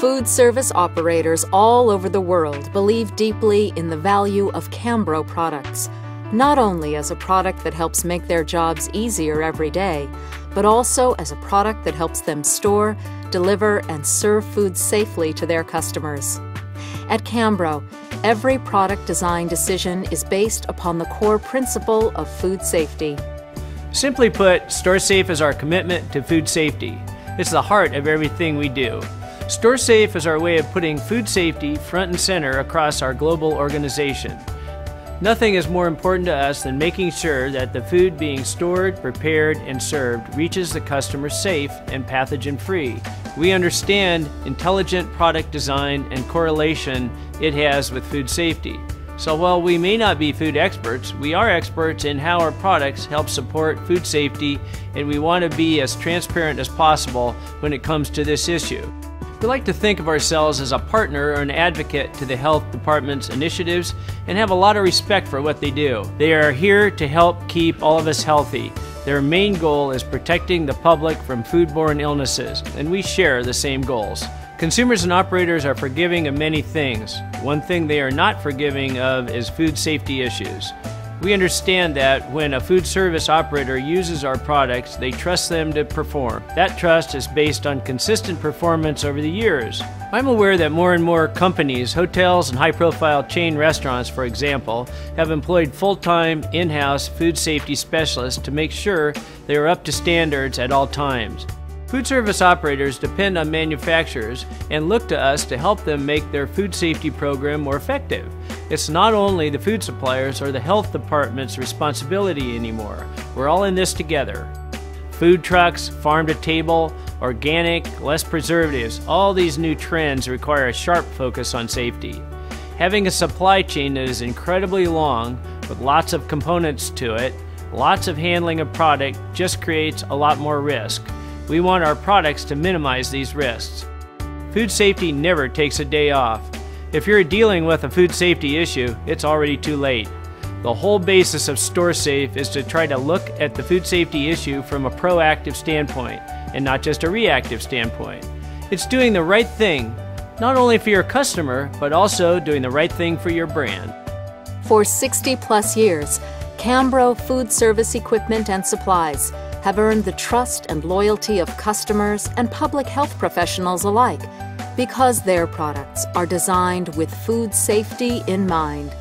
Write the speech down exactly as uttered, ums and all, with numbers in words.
Food service operators all over the world believe deeply in the value of Cambro products, not only as a product that helps make their jobs easier every day, but also as a product that helps them store, deliver, and serve food safely to their customers. At Cambro, every product design decision is based upon the core principle of food safety. Simply put, StoreSafe is our commitment to food safety. It's the heart of everything we do. StoreSafe is our way of putting food safety front and center across our global organization. Nothing is more important to us than making sure that the food being stored, prepared, and served reaches the customer safe and pathogen-free. We understand intelligent product design and correlation it has with food safety. So while we may not be food experts, we are experts in how our products help support food safety, and we want to be as transparent as possible when it comes to this issue. We like to think of ourselves as a partner or an advocate to the health department's initiatives and have a lot of respect for what they do. They are here to help keep all of us healthy. Their main goal is protecting the public from foodborne illnesses, and we share the same goals. Consumers and operators are forgiving of many things. One thing they are not forgiving of is food safety issues. We understand that when a food service operator uses our products, they trust them to perform. That trust is based on consistent performance over the years. I'm aware that more and more companies, hotels, and high-profile chain restaurants, for example, have employed full-time, in-house food safety specialists to make sure they are up to standards at all times. Food service operators depend on manufacturers and look to us to help them make their food safety program more effective. It's not only the food suppliers or the health department's responsibility anymore. We're all in this together. Food trucks, farm to table, organic, less preservatives, all these new trends require a sharp focus on safety. Having a supply chain that is incredibly long, with lots of components to it, lots of handling of product, just creates a lot more risk. We want our products to minimize these risks. Food safety never takes a day off. If you're dealing with a food safety issue, it's already too late. The whole basis of StoreSafe is to try to look at the food safety issue from a proactive standpoint and not just a reactive standpoint. It's doing the right thing, not only for your customer, but also doing the right thing for your brand. For sixty plus years, Cambro food service equipment and supplies have earned the trust and loyalty of customers and public health professionals alike because their products are designed with food safety in mind.